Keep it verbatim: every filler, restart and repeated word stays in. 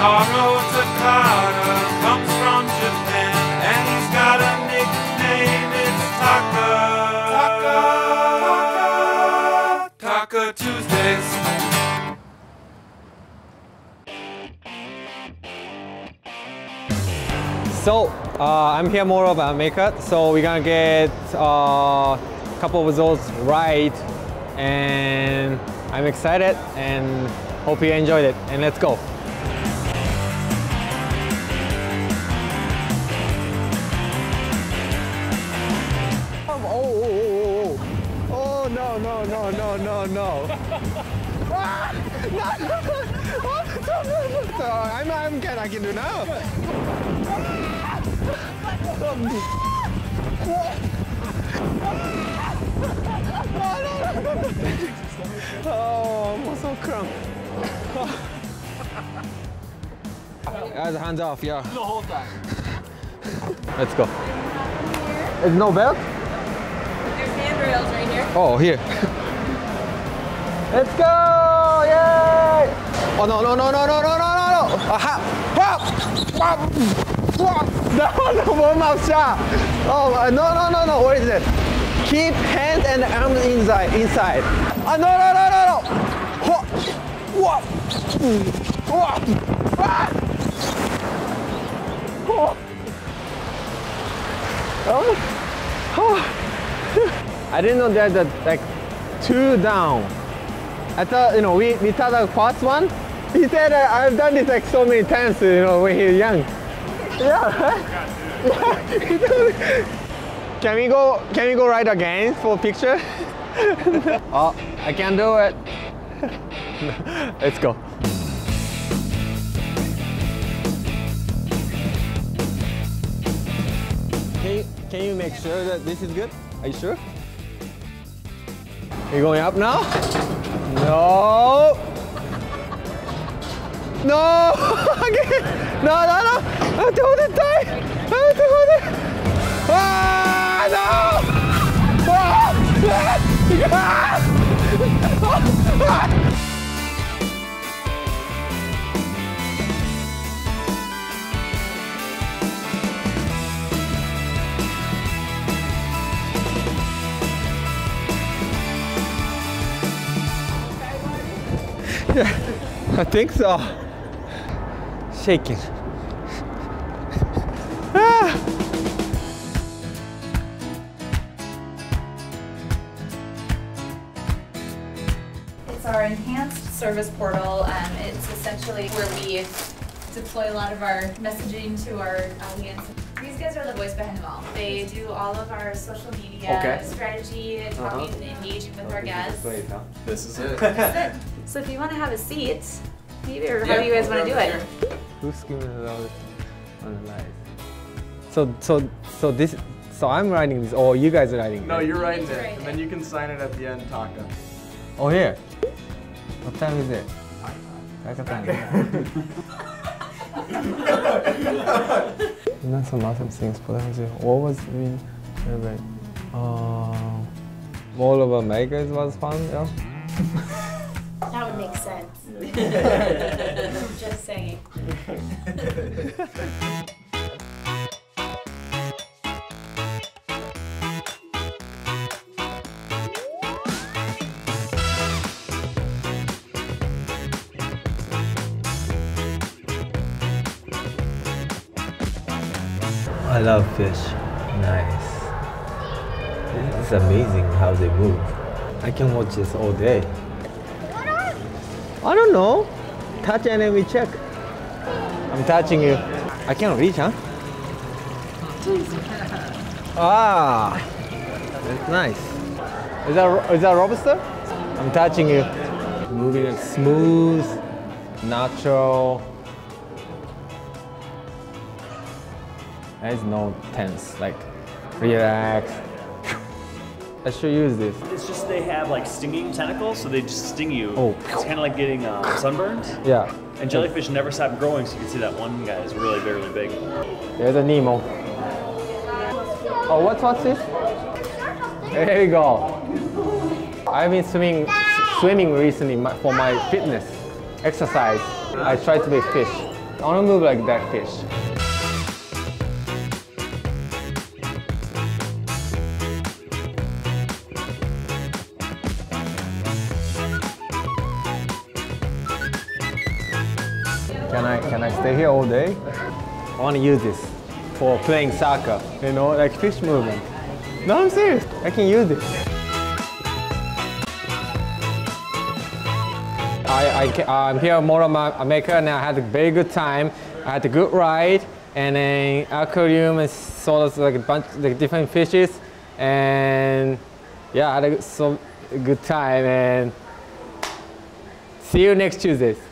Kentaro Takada comes from Japan, and he's got a nickname, it's Taka. Taka, Taka, Taka Tuesdays. So, uh, I'm here at Mall of America, so we're gonna get uh, a couple of those right, and I'm excited and hope you enjoyed it, and let's go! Oh, oh, oh, oh, oh no, no, no, no, no, no. Ah, no, no, no. Oh, no, no, no. So, I'm, I'm good, I can do now. Oh, I'm so cramped. Guys, hands off, yeah. The whole time. Let's go. There's no belt? There's handrails right here. Oh, here. Let's go! Yay! Oh, no, no, no, no, no, no, no, no! Aha! Pop! Pop! No, no, warm-up shot. Oh, no, no, no, no. What is it? Keep hands and arms inside, inside. Oh, no, no, no, no, no. Whoa, whoa, whoa. I didn't know that that like two down. I thought, you know, we we thought the first one. He said uh, I've done this like so many times, you know, when he was young. Yeah, right? Can we go, can we go ride again for a picture? Oh, I can't do it. Let's go. Can you, can you make sure that this is good? Are you sure? Are you going up now? No! No! No, no, no! I have to hold it tight! I have to hold it! Ah, no! Ah! Yeah, I think so. Shaking. Ah. It's our enhanced service portal. Um, it's essentially where we deploy a lot of our messaging to our audience. These guys are the voice behind them all. They do all of our social media okay. strategy, talking, uh-huh. engaging with our guests. This is it. This is it. So if you want to have a seat, maybe or yeah, how do you guys want to do it? Sure. Who's giving it out on the light? So, so, so this, so I'm writing this, or you guys are writing this? No, you're writing it, and then you can sign it at the end, Taka. Oh, here? What time is it? Taka time. That's a lot of things, but what was we celebrating? Uh, Mall of America was fun, yeah? That would make sense. I'm just saying. I love fish. Nice. It's amazing how they move. I can watch this all day. I don't know. Touch and then we check. I'm touching you. I can't reach, huh? Ah, that's nice. Is that is that lobster? I'm touching you. Moving it smooth, natural. There's no tense, like relax. I should use this. It's just they have like stinging tentacles, so they just sting you. Oh. It's kind of like getting um, sunburned. Yeah. And jellyfish yeah. never stop growing, so you can see that one guy is really, really big. There's a Nemo. Oh, what's what's this? There you go. I've been swimming swimming recently for my fitness exercise. I try to make fish. I want to move like that fish. Can I, can I stay here all day? I want to use this for playing soccer, you know, like fish movement. No, I'm serious. I can use it. I, I, I'm here at Mall of America and I had a very good time. I had a good ride and an aquarium and saw like a bunch of like, different fishes. And yeah, I had a so, good time. And see you next Tuesday.